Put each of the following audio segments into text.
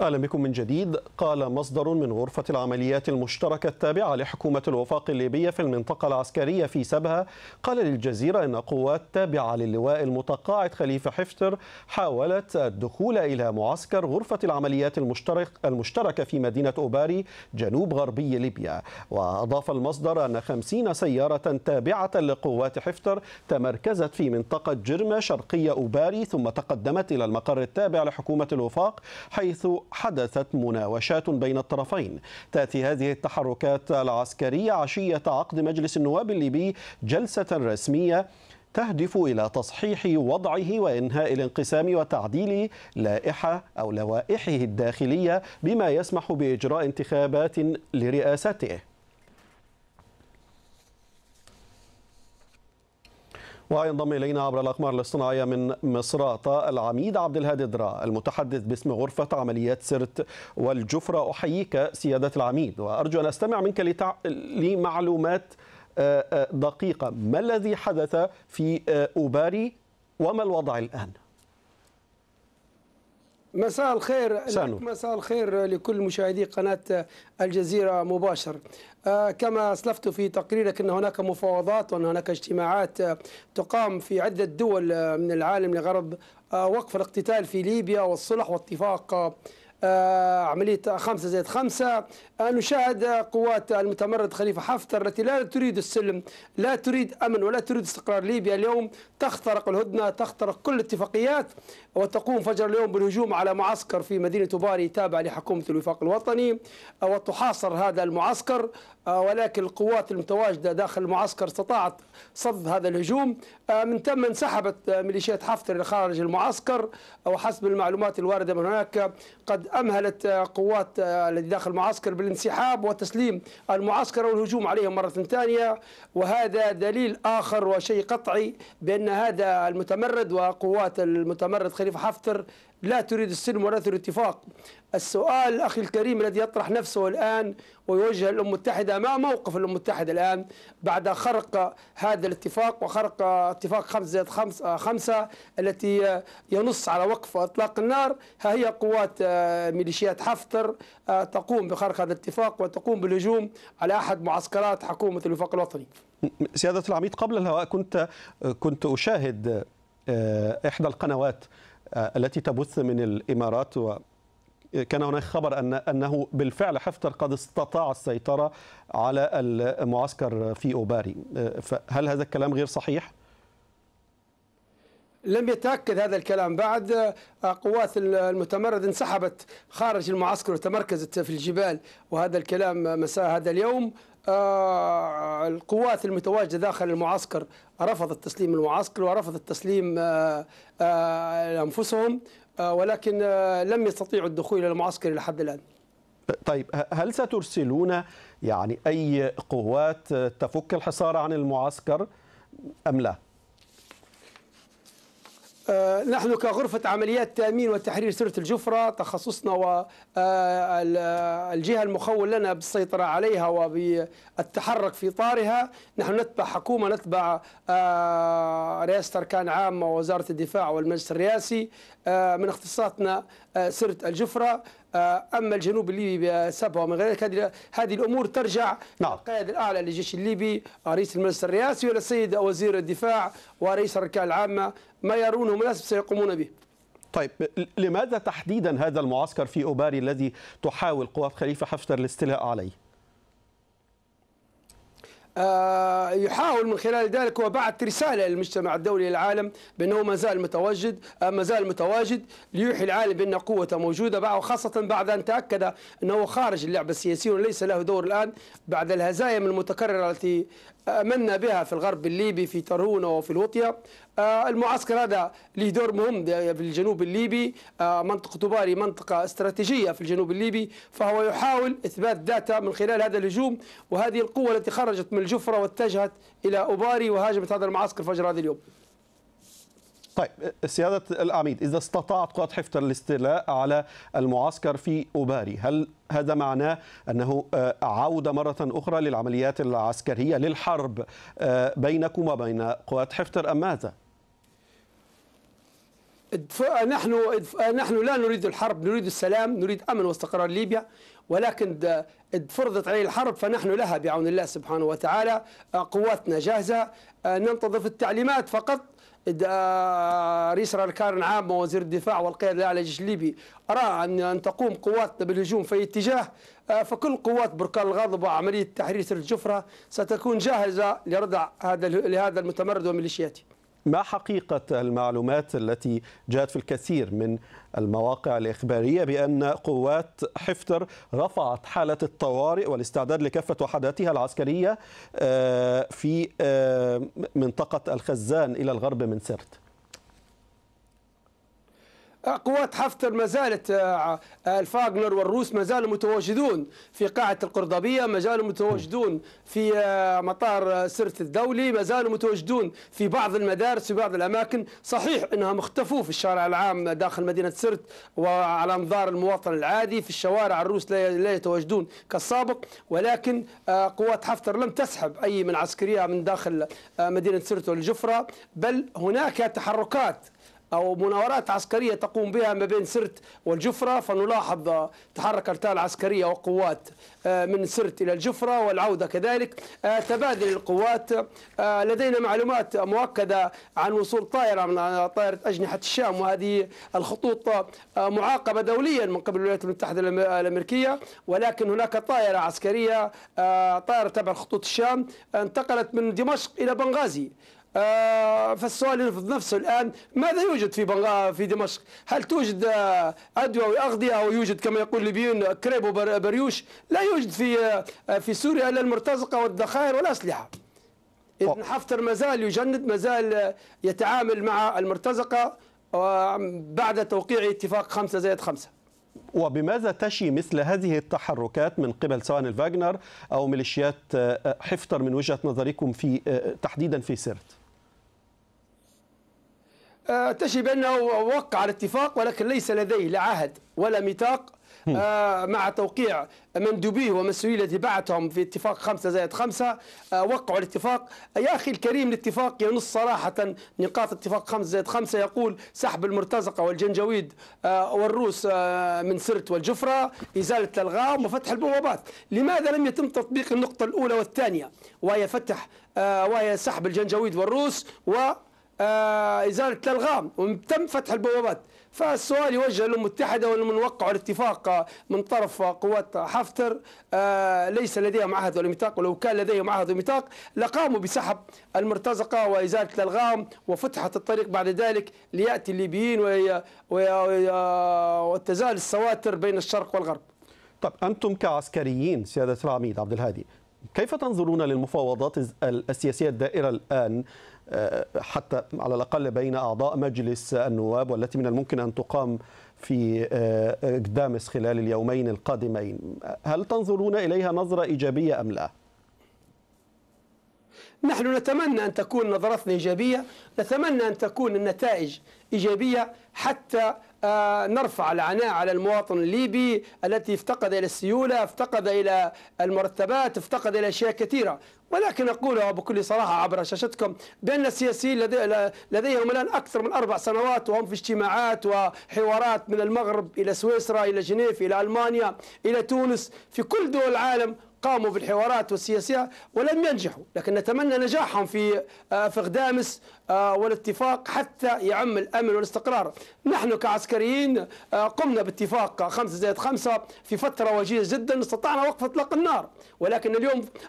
أهلا بكم من جديد. قال مصدر من غرفة العمليات المشتركة التابعة لحكومة الوفاق الليبية في المنطقة العسكرية في سبها، قال للجزيرة أن قوات تابعة للواء المتقاعد خليفة حفتر حاولت الدخول إلى معسكر غرفة العمليات المشتركة في مدينة أوباري جنوب غربي ليبيا. وأضاف المصدر أن 50 سيارة تابعة لقوات حفتر تمركزت في منطقة جرمة شرقية أوباري، ثم تقدمت إلى المقر التابع لحكومة الوفاق، حيث حدثت مناوشات بين الطرفين. تأتي هذه التحركات العسكرية عشية عقد مجلس النواب الليبي جلسة رسمية تهدف إلى تصحيح وضعه وإنهاء الانقسام وتعديل لوائحه الداخلية، بما يسمح بإجراء انتخابات لرئاسته. وينضم إلينا عبر الأقمار الاصطناعية من مصراتة العميد عبد الهادي دراه، المتحدث باسم غرفة عمليات سرت والجفرة. أحييك سيادة العميد، وأرجو أن أستمع منك لمعلومات دقيقة. ما الذي حدث في أوباري وما الوضع الآن؟ مساء الخير، مساء الخير لكل مشاهدي قناة الجزيرة مباشر. كما أسلفت في تقريرك أن هناك مفاوضات وهناك اجتماعات تقام في عدة دول من العالم لغرض وقف الاقتتال في ليبيا والصلح واتفاق عملية 5+5. نشاهد قوات المتمرد خليفة حفتر التي لا تريد السلم، لا تريد أمن، ولا تريد استقرار ليبيا. اليوم تخترق الهدنة، تخترق كل الاتفاقيات، وتقوم فجر اليوم بالهجوم على معسكر في مدينة أوباري تابع لحكومة الوفاق الوطني، وتحاصر هذا المعسكر. ولكن القوات المتواجدة داخل المعسكر استطاعت صد هذا الهجوم، من ثم انسحبت ميليشيات حفتر إلى خارج المعسكر. وحسب المعلومات الواردة من هناك قد أمهلت قوات التي داخل المعسكر بالانسحاب وتسليم المعسكر والهجوم عليهم مرة ثانية. وهذا دليل آخر وشيء قطعي بأن هذا المتمرد وقوات المتمرد خليفة حفتر لا تريد السلم ولا تريد الاتفاق. السؤال أخي الكريم الذي يطرح نفسه الآن ويوجه الأمم المتحدة، ما موقف الأمم المتحدة الآن بعد خرق هذا الاتفاق وخرق اتفاق 5+5 التي ينص على وقف إطلاق النار؟ ها هي قوات ميليشيات حفتر تقوم بخرق هذا الاتفاق وتقوم بالهجوم على أحد معسكرات حكومة الوفاق الوطني. سيادة العميد، قبل الهواء كنت أشاهد إحدى القنوات التي تبث من الإمارات، وكان هناك خبر أنه بالفعل حفتر قد استطاع السيطرة على المعسكر في أوباري، فهل هذا الكلام غير صحيح؟ لم يتأكد هذا الكلام بعد. قوات المتمرد انسحبت خارج المعسكر وتمركزت في الجبال، وهذا الكلام مساء هذا اليوم. القوات المتواجدة داخل المعسكر رفضت تسليم المعسكر ورفضت تسليم أنفسهم، ولكن لم يستطيعوا الدخول إلى المعسكر إلى حد الآن. طيب، هل سترسلون أي قوات تفك الحصار عن المعسكر أم لا؟ نحن كغرفة عمليات تأمين وتحرير سرت الجفرة، تخصصنا والجهة المخول لنا بالسيطرة عليها وبالتحرك في إطارها. نحن نتبع حكومة، نتبع رئاسة أركان عامة ووزارة الدفاع والمجلس الرئاسي. من اختصاصاتنا سرت الجفرة. أما الجنوب الليبي سبها ومن غيرك، هذه الأمور ترجع للقائد الأعلى للجيش الليبي رئيس المجلس الرئاسي والسيد وزير الدفاع ورئيس الأركان العامة. ما يرونه مناسب سيقومون به. طيب، لماذا تحديدا هذا المعسكر في أوباري الذي تحاول قوات خليفة حفتر الاستيلاء عليه؟ يحاول من خلال ذلك هو بعث رسالة للمجتمع الدولي للعالم بأنه ما زال متواجد ليوحي العالم بأن قوته موجودة، وخاصة بعد أن تأكد أنه خارج اللعبة السياسية وليس له دور الآن بعد الهزايم المتكررة التي أمنا بها في الغرب الليبي في ترهونة وفي الوطية. المعسكر هذا له دور مهم في الجنوب الليبي. منطقة أوباري منطقة استراتيجية في الجنوب الليبي، فهو يحاول إثبات ذاته من خلال هذا الهجوم وهذه القوة التي خرجت من الجفرة واتجهت إلى أوباري وهاجمت هذا المعسكر فجر هذا اليوم. طيب سيادة العميد، إذا استطاعت قوات حفتر الاستيلاء على المعسكر في أوباري، هل هذا معناه أنه عودة مرة أخرى للعمليات العسكرية للحرب بينكم وبين قوات حفتر أم ماذا؟ نحن لا نريد الحرب، نريد السلام، نريد أمن واستقرار ليبيا، ولكن إذ فرضت عليه الحرب فنحن لها بعون الله سبحانه وتعالى، قواتنا جاهزة، ننتظر التعليمات فقط. رئيس الأركان العام ووزير الدفاع والقيادة الأعلى للجيش الليبي رأى أن تقوم قواتنا بالهجوم في اتجاه، فكل قوات بركان الغاضب وعملية تحرير الجفرة ستكون جاهزة لردع لهذا المتمرد وميليشياته. ما حقيقة المعلومات التي جاءت في الكثير من المواقع الإخبارية بأن قوات حفتر رفعت حالة الطوارئ والاستعداد لكافة وحداتها العسكرية في منطقة الخزان إلى الغرب من سرت؟ قوات حفتر ما زالت، الفاغنر والروس ما زالوا متواجدون في قاعة القرضبية، ما زالوا متواجدون في مطار سرت الدولي، ما زالوا متواجدون في بعض المدارس في بعض الأماكن. صحيح أنهم اختفوا في الشارع العام داخل مدينة سرت وعلى انظار المواطن العادي، في الشوارع الروس لا يتواجدون كالسابق، ولكن قوات حفتر لم تسحب أي من عسكريها من داخل مدينة سرت والجفرة، بل هناك تحركات أو مناورات عسكرية تقوم بها ما بين سرت والجفرة، فنلاحظ تحرك أرتال عسكرية وقوات من سرت إلى الجفرة والعودة كذلك، تبادل القوات. لدينا معلومات مؤكدة عن وصول طائرة من طائرة أجنحة الشام، وهذه الخطوط معاقبة دوليا من قبل الولايات المتحدة الأمريكية، ولكن هناك طائرة عسكرية، طائرة تبع خطوط الشام، انتقلت من دمشق إلى بنغازي. فالسؤال ينفذ نفسه الآن، ماذا يوجد في دمشق؟ هل توجد أدوية وأغذية، أو يوجد كما يقول الليبيون كريب وبريوش؟ لا يوجد في سوريا إلا المرتزقة والذخائر والأسلحة. إذن حفتر ما زال يجند، ما زال يتعامل مع المرتزقة بعد توقيع اتفاق 5+5. وبماذا تشي مثل هذه التحركات من قبل سواء الفاغنر أو ميليشيات حفتر من وجهة نظركم في تحديدا في سرت؟ تشي بأنه وقع على اتفاق، ولكن ليس لديه لا عهد ولا ميثاق مع توقيع مندوبيه ومسؤوليته بعتهم في اتفاق 5+5. وقعوا الاتفاق. يا أخي الكريم، الاتفاق ينص صراحة نقاط اتفاق 5+5، يقول سحب المرتزقة والجنجويد والروس من سرت والجفرة، إزالة الألغام وفتح البوابات. لماذا لم يتم تطبيق النقطة الأولى والثانية، وهي سحب الجنجويد والروس وإزالة الألغام، وتم فتح البوابات؟ فالسؤال يوجه للأمم المتحدة، ومن وقعوا الاتفاق من طرف قوات حفتر ليس لديهم عهد ولا ميثاق، ولو كان لديهم عهد وميثاق لقاموا بسحب المرتزقة وإزالة الألغام وفتحت الطريق بعد ذلك ليأتي الليبيين وتزال السواتر بين الشرق والغرب. طب أنتم كعسكريين سيادة العميد عبد الهادي، كيف تنظرون للمفاوضات السياسية الدائرة الآن، حتى على الأقل بين أعضاء مجلس النواب، والتي من الممكن أن تقام في أجدامس خلال اليومين القادمين؟ هل تنظرون إليها نظرة إيجابية أم لا؟ نحن نتمنى أن تكون نظرتنا إيجابية، نتمنى أن تكون النتائج إيجابية حتى نرفع العناء على المواطن الليبي التي افتقد إلى السيولة، افتقد إلى المرتبات، افتقد إلى أشياء كثيرة. ولكن أقولها بكل صراحة عبر شاشتكم بأن السياسيين لديهم الآن أكثر من 4 سنوات وهم في اجتماعات وحوارات من المغرب إلى سويسرا إلى جنيف إلى ألمانيا إلى تونس، في كل دول العالم قاموا بالحوارات والسياسية ولم ينجحوا، لكن نتمنى نجاحهم في أجدامس والاتفاق حتى يعم الأمن والاستقرار. نحن كعسكريين قمنا باتفاق 5+5 في فترة وجيزة جدا، استطعنا وقف إطلاق النار، ولكن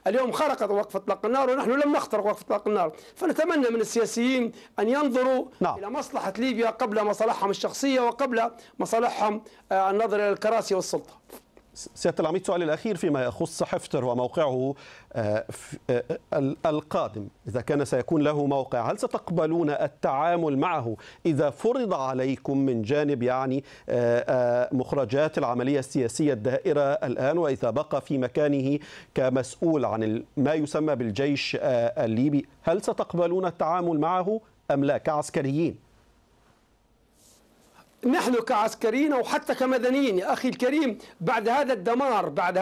اليوم خرقت وقف إطلاق النار ونحن لم نخترق وقف إطلاق النار. فنتمنى من السياسيين أن ينظروا إلى مصلحة ليبيا قبل مصالحهم الشخصية وقبل مصالحهم النظر إلى الكراسي والسلطة. سيادة العميد، سؤالي الأخير فيما يخص حفتر وموقعه القادم، إذا كان سيكون له موقع، هل ستقبلون التعامل معه إذا فرض عليكم من جانب يعني مخرجات العملية السياسية الدائرة الآن، وإذا بقى في مكانه كمسؤول عن ما يسمى بالجيش الليبي، هل ستقبلون التعامل معه أم لا كعسكريين؟ نحن كعسكريين أو حتى كمدنيين يا أخي الكريم، بعد هذا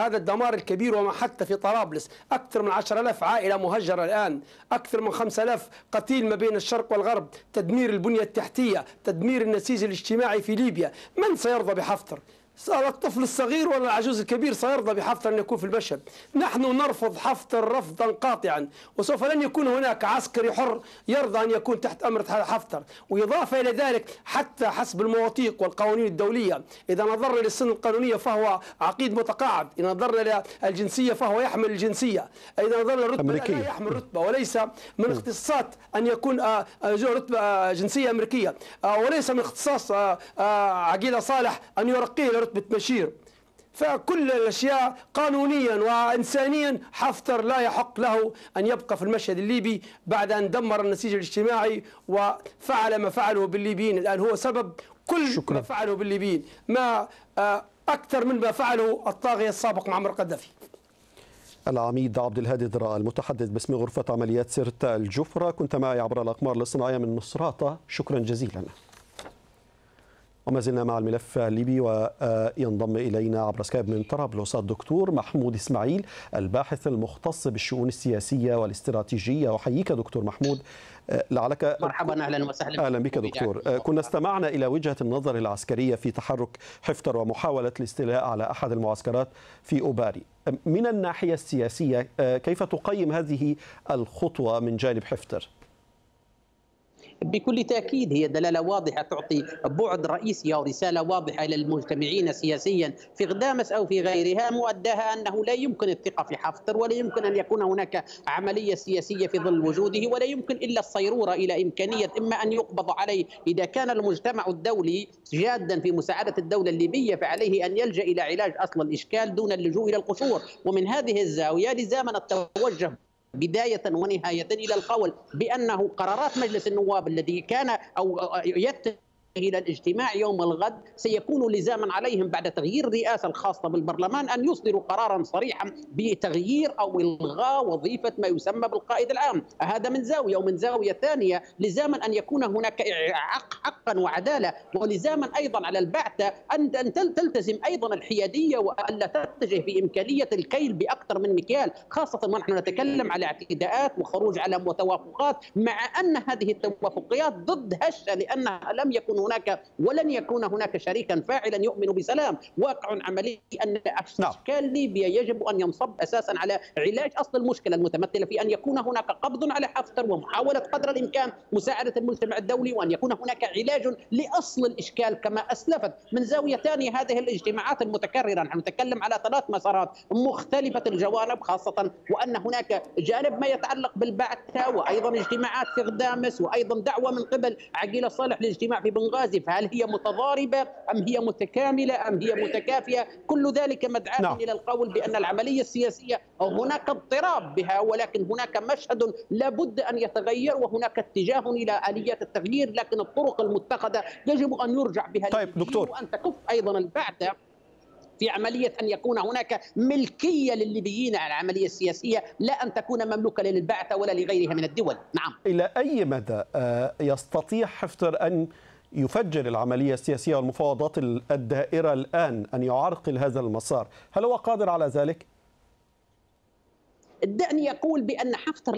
الدمار الكبير وما حتى في طرابلس أكثر من 10,000 عائلة مهجرة الآن، أكثر من 5,000 قتيل ما بين الشرق والغرب، تدمير البنية التحتية، تدمير النسيج الاجتماعي في ليبيا. من سيرضى بحفتر؟ سواء الطفل الصغير ولا العجوز الكبير سيرضى بحفتر أن يكون في المشهد. نحن نرفض حفتر رفضا قاطعا، وسوف لن يكون هناك عسكري حر يرضى أن يكون تحت أمر حفتر. وإضافة إلى ذلك حتى حسب المواثيق والقوانين الدولية، إذا نظرنا للسن القانونية فهو عقيد متقاعد، إذا نظرنا للجنسية فهو يحمل الجنسية، إذا نظرنا للرتبة لا يحمل رتبة، وليس من اختصاص أن يكون ذو رتبة جنسية أمريكية، وليس من اختصاص عقيل صالح أن يرقيه رتبة مشير. فكل الأشياء قانونيا وإنسانيا حفتر لا يحق له أن يبقى في المشهد الليبي بعد أن دمر النسيج الاجتماعي وفعل ما فعله بالليبيين. الآن هو سبب كل ما فعله بالليبيين، ما أكثر من ما فعله الطاغية السابق معمر قذافي. العميد عبد الهادي دراه المتحدث باسم غرفة عمليات سرت الجفرة، كنت معي عبر الأقمار الاصطناعية من مصراتة، شكرا جزيلا. وما زلنا مع الملف الليبي، وينضم إلينا عبر سكايب من طرابلس الدكتور محمود إسماعيل الباحث المختص بالشؤون السياسية والاستراتيجية. أحييك دكتور محمود. لعلك مرحبا، أهلا وسهلا. أهلا بك دكتور. كنا استمعنا إلى وجهة النظر العسكرية في تحرك حفتر ومحاولة الاستيلاء على أحد المعسكرات في أوباري. من الناحية السياسية كيف تقيم هذه الخطوة من جانب حفتر؟ بكل تأكيد هي دلالة واضحة تعطي بعد رئيسي ورسالة واضحة إلى المجتمعين سياسيا في أجدامس أو في غيرها، مؤداها أنه لا يمكن الثقة في حفتر، ولا يمكن أن يكون هناك عملية سياسية في ظل وجوده، ولا يمكن إلا الصيرورة إلى إمكانية إما أن يقبض عليه إذا كان المجتمع الدولي جادا في مساعدة الدولة الليبية، فعليه أن يلجأ إلى علاج أصل الإشكال دون اللجوء إلى القشور. ومن هذه الزاوية لزاما التوجه بداية ونهاية إلى القول بأنه قرارات مجلس النواب الذي كان أو يتجه إلى الاجتماع يوم الغد سيكون لزاما عليهم بعد تغيير الرئاسة الخاصة بالبرلمان أن يصدروا قرارا صريحا بتغيير أو إلغاء وظيفة ما يسمى بالقائد العام. هذا من زاوية، ومن زاوية ثانية لزاما أن يكون هناك حقا وعدالة، ولزاما أيضا على البعثة أن تلتزم أيضا الحيادية وألا تتجه بإمكانية الكيل بأكثر من مكيال، خاصة ونحن نتكلم على اعتداءات وخروج على متوافقات، مع أن هذه التوافقيات ضد هشة لأنها لم يكن هناك ولن يكون هناك شريكا فاعلا يؤمن بسلام. واقع عملي أن أشكال ليبيا يجب أن ينصب أساسا على علاج أصل المشكلة المتمثلة في أن يكون هناك قبض على حفتر ومحاولة قدر الإمكان مساعدة المجتمع الدولي، وأن يكون هناك علاج لأصل الإشكال كما أسلفت. من زاوية ثانية هذه الاجتماعات المتكررة، نحن نتكلم على 3 مسارات مختلفة الجوانب، خاصة وأن هناك جانب ما يتعلق بالبعثة، وأيضا اجتماعات في أجدامس، وأيضا دعوة من قبل عقيل صالح للاجتماع في بنغازي. فهل هي متضاربة أم هي متكاملة أم هي متكافية؟ كل ذلك مدعاة إلى القول بأن العملية السياسية هناك اضطراب بها، ولكن هناك مشهد لابد أن يتغير، وهناك اتجاه إلى آليات التغيير، لكن الطرق المتخذة يجب أن يرجع بها. طيب دكتور، وأن تكف أيضا البعثة في عملية أن يكون هناك ملكية للليبيين على العملية السياسية، لا أن تكون مملوكة للبعثة ولا لغيرها من الدول. نعم. إلى أي مدى يستطيع حفتر أن يفجر العملية السياسية والمفاوضات الدائرة الآن، أن يعرقل هذا المسار؟ هل هو قادر على ذلك؟ دعني أقول بأن حفتر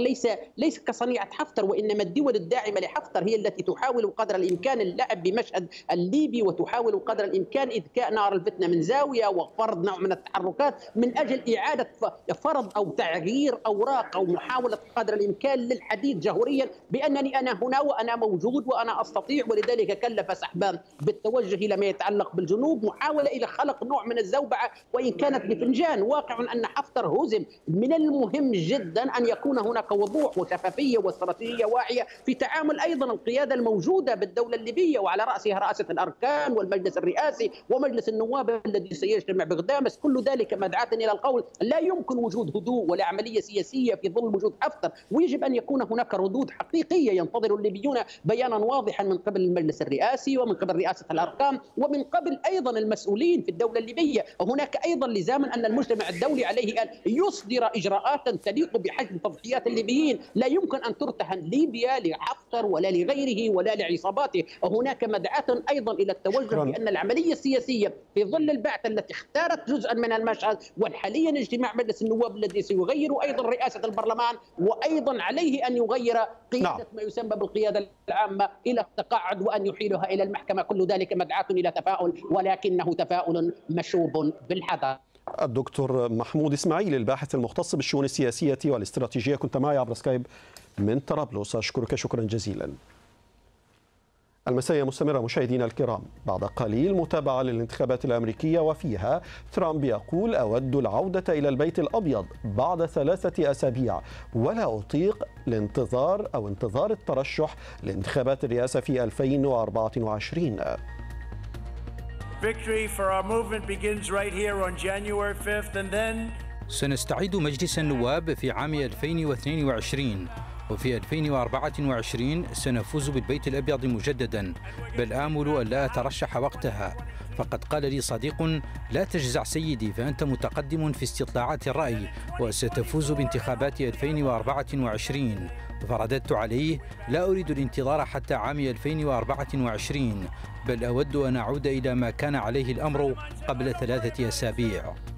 ليس كصنيعة حفتر، وإنما الدول الداعمة لحفتر هي التي تحاول قدر الإمكان اللعب بمشهد الليبي، وتحاول قدر الإمكان إذكاء نار الفتنة من زاوية، وفرض نوع من التحركات من أجل إعادة فرض أو تغيير أوراق، أو محاولة قدر الإمكان للحديث جهوريا بأنني أنا هنا وأنا موجود وأنا أستطيع. ولذلك كلف سحبان بالتوجه إلى ما يتعلق بالجنوب، محاولة إلى خلق نوع من الزوبعة وإن كانت بفنجان. واقع أن حفتر هزم. من المهم جدا أن يكون هناك وضوح وشفافية واستراتيجية واعية في تعامل أيضا القيادة الموجودة بالدولة الليبية، وعلى رأسها رئاسة الأركان والمجلس الرئاسي ومجلس النواب الذي سيجتمع بأجدامس. كل ذلك مدعاة إلى القول لا يمكن وجود هدوء ولا عملية سياسية في ظل وجود حفتر، ويجب أن يكون هناك ردود حقيقية. ينتظر الليبيون بيانا واضحا من قبل المجلس الرئاسي ومن قبل رئاسة الأركان ومن قبل أيضا المسؤولين في الدولة الليبية. هناك أيضا لزاما أن المجتمع الدولي عليه أن يصدر إجراءات تليق بحجم تضحيات الليبيين. لا يمكن أن ترتهن ليبيا لحفتر ولا لغيره ولا لعصاباته. هناك مدعاة أيضا إلى التوجه بأن العملية السياسية في ظل البعثة التي اختارت جزءا من المشهد، وحاليا اجتماع مجلس النواب الذي سيغير أيضا رئاسة البرلمان، وأيضا عليه أن يغير قيادة ما يسمى بالقيادة العامة إلى التقاعد وأن يحيلها إلى المحكمة. كل ذلك مدعاة إلى تفاؤل، ولكنه تفاؤل مشوب بالحذر. الدكتور محمود إسماعيل الباحث المختص بالشؤون السياسية والاستراتيجية كنت معي عبر سكايب من طرابلس، أشكرك شكرا جزيلا. المساء مستمرة مشاهدينا الكرام، بعد قليل متابعة للانتخابات الأمريكية وفيها ترامب يقول أود العودة إلى البيت الأبيض بعد 3 أسابيع ولا أطيق الانتظار أو انتظار الترشح لانتخابات الرئاسة في 2024. Victory for our movement begins right here on January 5th and then سنستعيد مجلس النواب في عام 2022 وفي 2024 سنفوز بالبيت الأبيض مجددا، بل آمل أن لا أترشح وقتها. فقد قال لي صديق لا تجزع سيدي فأنت متقدم في استطلاعات الرأي وستفوز بانتخابات 2024. فرددت عليه لا أريد الانتظار حتى عام 2024 بل أود أن أعود إلى ما كان عليه الأمر قبل 3 أسابيع.